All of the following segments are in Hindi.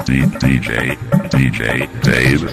DJ Dave. DJ Dave.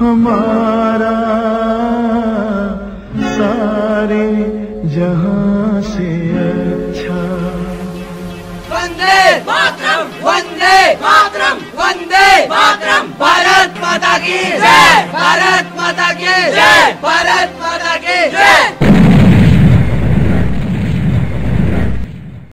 हमारा सारे जहां से अच्छा। वंदे मातरम, वंदे मातरम, वंदे मातरम। भारत माता की जय, भारत माता की जय, भारत माता की जय।